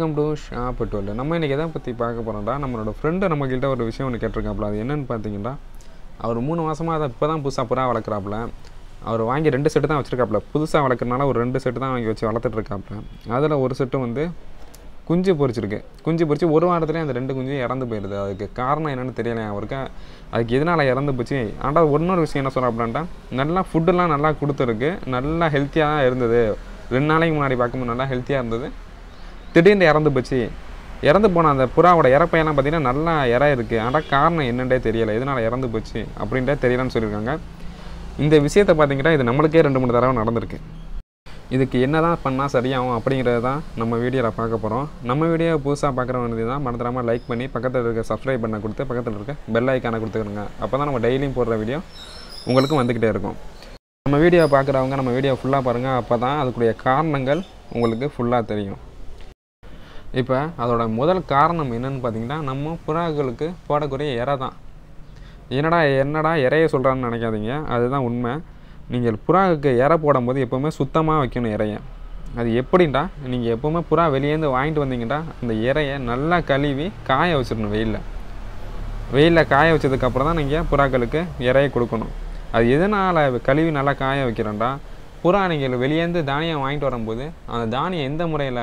Welcome to Shop 12. நம்ம இன்னைக்கு எதை பத்தி பார்க்க போறோம்டா நம்மளோட friend நம்மகிட்ட ஒரு விஷயம் ஒன்னு கேட்டிருக்காப்ல. அது என்னன்னு பாத்தீங்கன்னா அவர் 3 மாசமா அத இப்பதான் புதுசா புறா வளக்குறாப்ல. அவர் வாங்கி 2 செட் தான் வச்சிருக்காப்ல. புதுசா வளக்குறனால ஒரு 2 செட் தான் வாங்கி வச்சு வளர்த்துட்டு இருக்காப்ல. அதுல ஒரு செட் வந்து குஞ்சு பொரிச்சிருக்கு. குஞ்சு பொரிச்சு ஒரு வாரத்திலே அந்த 2 குஞ்சு இறந்து போயிடுது. அதுக்கு காரணம் என்னன்னு தெரியல அவருக்கு. அதுக்கு எதனால இறந்து போச்சு? ஆனா இன்னொரு விஷயம் என்ன சொல்றாப்லண்டா, நல்லா ஃபுட் எல்லாம் நல்லா கொடுத்துருக்கு, நல்லா ஹெல்த்தியா இருந்தது. 2 நாளைக்கு முன்னாடி பாக்கும்போது நல்லா ஹெல்த்தியா இருந்தது. திடீர்னு இறந்து போச்சு. இறந்து போன அந்த புறாவோட இறப்பையெல்லாம் பார்த்தீங்கன்னா நல்லா இற இருக்குது. ஆனால் காரணம் என்னென்றே தெரியலை, எதனால் இறந்து போச்சு அப்படின்றே தெரியலன்னு சொல்லியிருக்காங்க. இந்த விஷயத்தை பார்த்தீங்கன்னா இது நம்மளுக்கே 2-3 தடவை நடந்திருக்கு. இதுக்கு என்ன தான் பண்ணால் சரியாகும் அப்படிங்கிறது தான் நம்ம வீடியோவில் பார்க்க போகிறோம். நம்ம வீடியோ புதுசாக பார்க்குறவங்க தான் மறந்துடாமல் லைக் பண்ணி பக்கத்தில் இருக்க சப்ஸ்கிரைப் பண்ண கொடுத்து பக்கத்தில் இருக்க பெல் ஐக்கானை கொடுத்துருங்க. அப்போ தான் நம்ம டெய்லியும் போடுற வீடியோ உங்களுக்கும் வந்துக்கிட்டே இருக்கும். நம்ம வீடியோ பார்க்குறவங்க நம்ம வீடியோ ஃபுல்லாக பாருங்கள். அப்போ தான் அதுக்குரிய காரணங்கள் உங்களுக்கு ஃபுல்லாக தெரியும். இப்போ அதோட முதல் காரணம் என்னன்னு பார்த்தீங்கன்னா நம்ம புறாக்களுக்கு போடக்கூடிய இறை தான். என்னடா இறைய சொல்கிறான்னு நினைக்காதீங்க, அதுதான் உண்மை. நீங்கள் புறாவுக்கு இறை போடும்போது எப்போவுமே சுத்தமாக வைக்கணும் இறைய. அது எப்படின்டா, நீங்கள் எப்போவுமே புறா வெளியேந்து வாங்கிட்டு வந்தீங்கன்னா அந்த இறையை நல்லா கழுவி காய வச்சிடணும். வெயிலில் காய வச்சதுக்கப்புறம் தான் நீங்கள் புறாக்களுக்கு இறையை கொடுக்கணும். அது எதனால் கழுவி நல்லா காய வைக்கிறோம்டா, புறா நீங்கள் வெளியேந்து தானியம் வாங்கிட்டு வரும்போது அந்த தானியம் எந்த முறையில்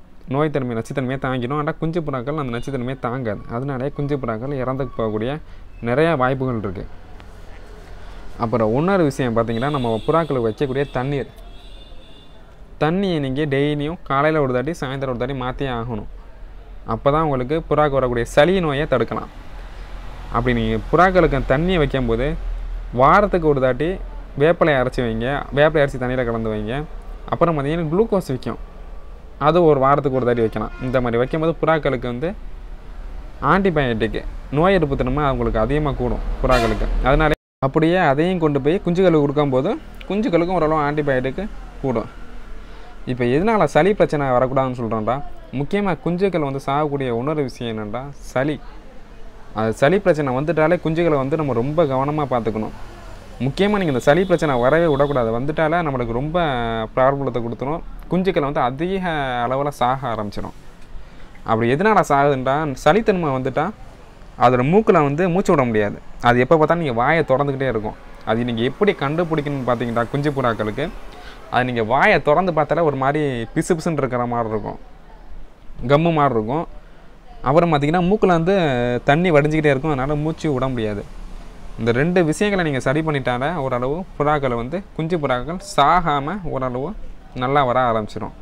நோய் தன்மை நச்சுத்தன்மையை தாங்கிடும். ஆனால் குஞ்சு புறாக்கள் அந்த நச்சுத்தன்மையை தாங்காது. அதனாலே குஞ்சு புறாக்கள் இறந்து போகக்கூடிய நிறையா வாய்ப்புகள் இருக்குது. அப்புறம் இன்னொரு விஷயம் பார்த்திங்கன்னா நம்ம புறாக்களுக்கு வைக்கக்கூடிய தண்ணியை நீங்கள் டெய்லியும் காலையில் ஒரு தாட்டி சாயந்தரம் ஒரு தாட்டி மாற்றியே ஆகணும். அப்போ தான் உங்களுக்கு புறாக்கு வரக்கூடிய சளி நோயை தடுக்கலாம். அப்படி நீங்கள் புறாக்களுக்கு தண்ணியை வைக்கும்போது வாரத்துக்கு ஒரு தாட்டி வேப்பிலை அரைச்சி வைங்க. வேப்பிலை அரைச்சி தண்ணியில் கலந்து வைங்க. அப்புறம் பார்த்திங்கன்னா குளுக்கோஸ் விற்கும், அது ஒரு வாரத்துக்கு ஒரு தாட்டி வைக்கலாம். இந்த மாதிரி வைக்கும்போது புறாக்களுக்கு வந்து ஆன்டிபயோட்டிக்கு நோய் எதிர்ப்பு தன்மை அவங்களுக்கு அதிகமாக கூடும் புறாக்களுக்கு. அதனால அப்படியே அதையும் கொண்டு போய் குஞ்சுகளுக்கு கொடுக்கும்போது குஞ்சுகளுக்கும் ஓரளவு ஆன்டிபயோட்டிக்கு கூடும். இப்போ எதனால் சளி பிரச்சனை வரக்கூடாதுன்னு சொல்கிறோம்டா, முக்கியமாக குஞ்சுகள் வந்து சாகக்கூடிய இன்னொரு விஷயம் என்னென்னா சளி. அது சளி பிரச்சனை வந்துட்டாலே குஞ்சுகளை வந்து நம்ம ரொம்ப கவனமாக பார்த்துக்கணும். முக்கியமாக நீங்கள் இந்த சளி பிரச்சனை வரவே விடக்கூடாது. வந்துட்டாலே நம்மளுக்கு ரொம்ப ப்ராப்ளத்தை கொடுத்துரும். குஞ்சுக்களை வந்து அதிக அளவில் சாக ஆரம்பிச்சிடும். அப்படி எதனால் சாகுதுன்றா, சளித்தன்மை வந்துட்டால் அதோடய மூக்கில் வந்து மூச்சு விட முடியாது. அது எப்போ பார்த்தாலும் நீங்கள் வாயை திறந்துக்கிட்டே இருக்கும். அது நீங்கள் எப்படி கண்டுபிடிக்கணும்னு பார்த்தீங்கன்னா குஞ்சு புறாக்களுக்கு அது நீங்கள் வாயை திறந்து பார்த்தாலே ஒரு மாதிரி பிசு பிசுன்னு இருக்கிற மாதிரி இருக்கும், கம்மு மாதிரி இருக்கும். அப்புறம் பார்த்திங்கன்னா மூக்கில் வந்து தண்ணி வடிஞ்சிக்கிட்டே இருக்கும். அதனால் மூச்சு விட முடியாது. இந்த 2 விஷயங்களை நீங்கள் சரி பண்ணிட்டாலே ஓரளவு புறாக்களை வந்து குஞ்சு புறாக்கள் சாகாமல் ஓரளவு நல்லா வர ஆரம்பிச்சிடும்.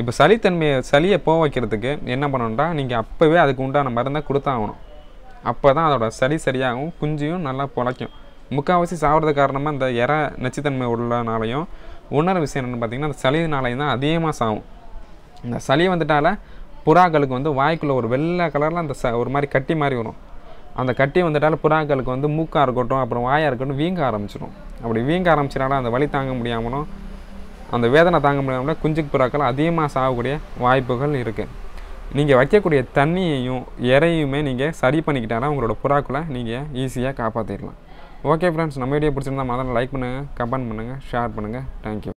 இப்போ சளியை போக வைக்கிறதுக்கு என்ன பண்ணணும்னா நீங்கள் அப்போவே அதுக்கு உண்டான மருந்தை கொடுத்தாகணும். அப்போ தான் அதோட சளி சரியாகும், குஞ்சியும் நல்லா பொழைக்கும். முக்கால்வாசி சாப்பிட்றது காரணமாக இந்த இற நச்சுத்தன்மை உள்ளனாலையும் இன்னொரு விஷயம் என்னென்னு பார்த்தீங்கன்னா அந்த சளியினாலையும் தான் அதிகமாக சாகும். இந்த சளி வந்துட்டால புறாக்களுக்கு வந்து வாய்க்குள்ளே ஒரு வெள்ளை கலரில் அந்த ஒரு மாதிரி கட்டி மாதிரி வரும். அந்த கட்டி வந்துட்டால் புறாக்களுக்கு வந்து மூக்காக இருக்கட்டும் அப்புறம் வாயாக இருக்கட்டும் வீங்க ஆரம்பிச்சிடும். அப்படி வீங்க ஆரம்பிச்சினால அந்த வலி தாங்க முடியாமலும் அந்த வேதனை தாங்க முடியாமலும் குஞ்சுக்கு புறாக்கள் அதிகமாக சாகக்கூடிய வாய்ப்புகள் இருக்குது. நீங்கள் வைக்கக்கூடிய தண்ணியையும் இறையுமே நீங்கள் சரி பண்ணிக்கிட்டாலும் உங்களோட புறாக்களை நீங்கள் ஈஸியாக காப்பாற்றிடலாம். ஓகே ஃப்ரெண்ட்ஸ், நம்ம வீடியோ பிடிச்சிருந்தால் மறக்காம லைக் பண்ணுங்கள், கமெண்ட் பண்ணுங்கள், ஷேர் பண்ணுங்கள். தேங்க்யூ.